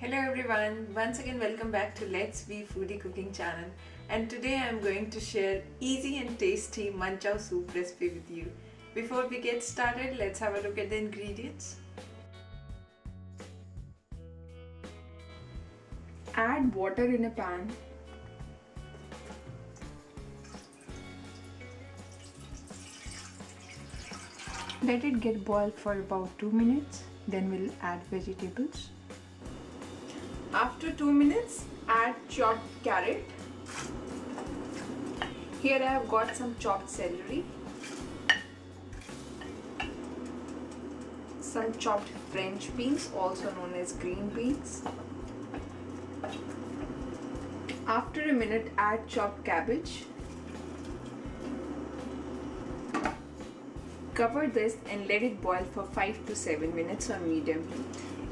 Hello everyone, once again welcome back to Let's Be Foodie cooking channel, and today I am going to share easy and tasty Manchow soup recipe with you. Before we get started, let's have a look at the ingredients. Add water in a pan. Let it get boiled for about 2 minutes, then we'll add vegetables. After 2 minutes, add chopped carrot. Here I have got some chopped celery, some chopped French beans, also known as green beans. After a minute, add chopped cabbage. Cover this and let it boil for 5 to 7 minutes on medium heat.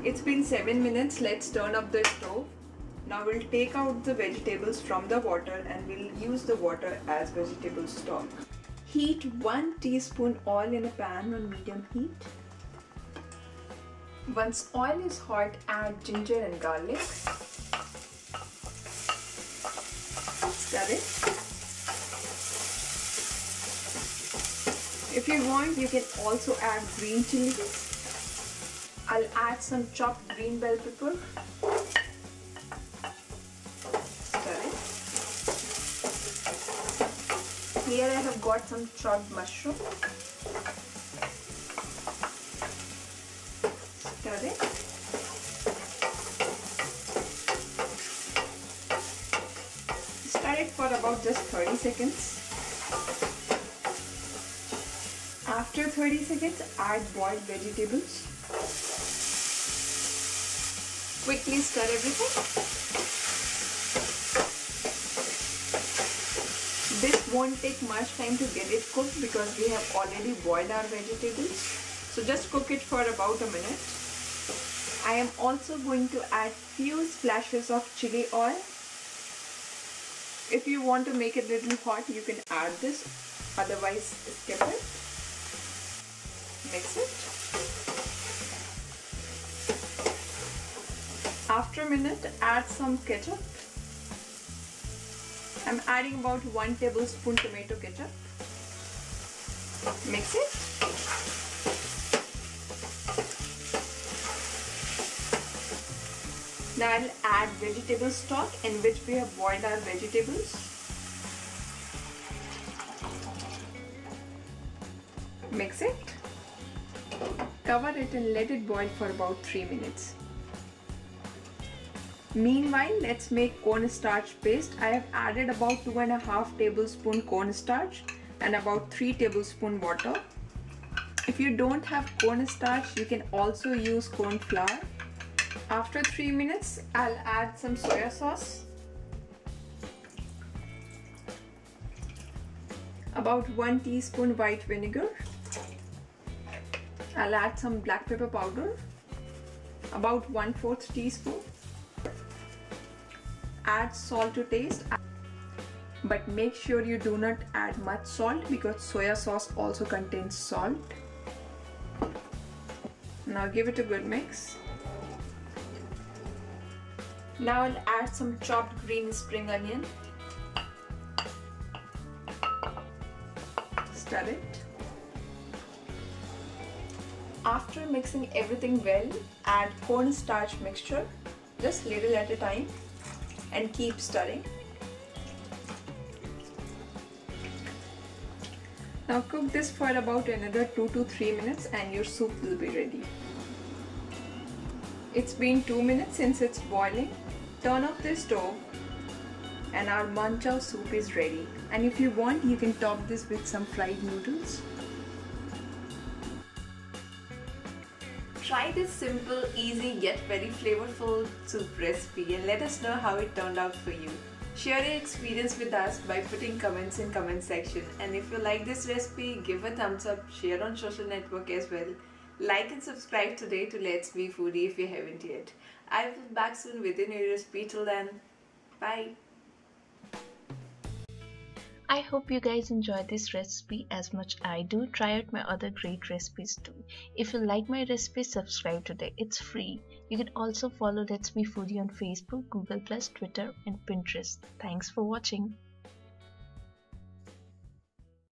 It's been 7 minutes, let's turn up the stove. Now we'll take out the vegetables from the water and we'll use the water as vegetable stock. Heat 1 teaspoon oil in a pan on medium heat. Once oil is hot, add ginger and garlic. Stir it. If you want, you can also add green chilies. I'll add some chopped green bell pepper. Stir it. Here I have got some chopped mushroom. Stir it. Stir it for about just 30 seconds. After 30 seconds, add boiled vegetables. Quickly stir everything. This won't take much time to get it cooked because we have already boiled our vegetables. So just cook it for about a minute. I am also going to add few splashes of chili oil. If you want to make it a little hot, you can add this, otherwise skip it. Mix it. After a minute, add some ketchup. I'm adding about 1 tablespoon tomato ketchup. Mix it. Now I'll add vegetable stock in which we have boiled our vegetables. Mix it. Cover it and let it boil for about 3 minutes. Meanwhile, let's make cornstarch paste. I have added about 2.5 tablespoon cornstarch and about 3 tablespoon water. If you don't have cornstarch, you can also use corn flour. After 3 minutes, I'll add some soya sauce. About 1 teaspoon white vinegar. I'll add some black pepper powder. About 1/4 teaspoon. Add salt to taste, but make sure you do not add much salt because soya sauce also contains salt. Now give it a good mix. Now I'll add some chopped green spring onion. Stir it. After mixing everything well, add cornstarch mixture, just little at a time, and keep stirring. Now cook this for about another 2 to 3 minutes and your soup will be ready. It's been 2 minutes since it's boiling. Turn off the stove and our manchow soup is ready. And if you want, you can top this with some fried noodles. Try this simple, easy yet very flavorful soup recipe and let us know how it turned out for you. Share your experience with us by putting comments in comment section, and if you like this recipe, give a thumbs up, share on social network as well. Like and subscribe today to Let's Be Foodie if you haven't yet. I will be back soon with a new recipe. Till then, bye. I hope you guys enjoy this recipe as much I do. Try out my other great recipes too. If you like my recipe, subscribe today. It's free. You can also follow Let's Be Foodie on Facebook, Google+, Twitter and Pinterest. Thanks for watching.